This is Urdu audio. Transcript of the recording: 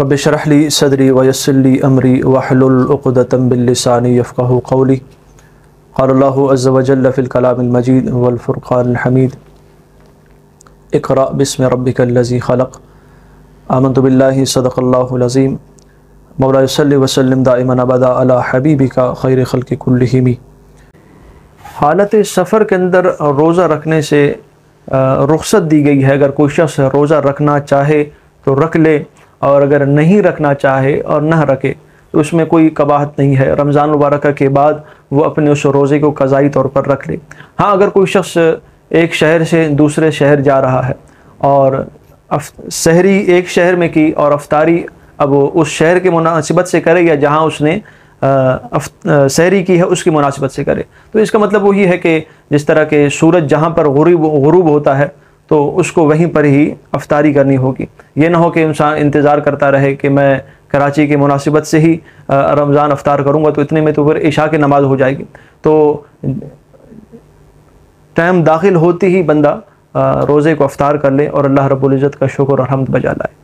رب اشرح لي صدري ويسر لي أمري واحلل عقدة من لساني يفقهوا قولي. قال الله عز وجل في الكلام المجيد والفرقان الحميد: اقرأ باسم ربك الذي خلق. آمنت بالله صدق الله العظيم. مولاي صل وسلم دائما ابدا علی حبیبک خیر خلق کلہم. حالت سفر کے اندر روزہ رکھنے سے رخصت دی گئی ہے. اگر کوئی شخص روزہ رکھنا چاہے تو رکھ لے، اور اگر نہیں رکھنا چاہے اور نہ رکھے تو اس میں کوئی قباحت نہیں ہے. رمضان مبارکہ کے بعد وہ اپنے اس روزے کو قضائی طور پر رکھ لے. ہاں، اگر کوئی شخص ایک شہر سے دوسرے شہر جا رہا ہے اور سحری ایک شہر میں کی اور افطاری اب اس شہر کے مناسبت سے کرے یا جہاں اس نے سحری کی ہے اس کی مناسبت سے کرے، تو اس کا مطلب وہی ہے کہ جس طرح کہ سورج جہاں پر غروب ہوتا ہے تو اس کو وہیں پر ہی افطاری کرنی ہوگی. یہ نہ ہو کہ انسان انتظار کرتا رہے کہ میں کراچی کے مناسبت سے ہی رمضان افطار کروں گا تو اتنے میں تو پھر عشاء کی نماز ہو جائے گی. تو ٹائم داخل ہوتی ہی بندہ روزے کو افطار کر لے اور اللہ رب العزت کا شکر اور حمد بجا لائے.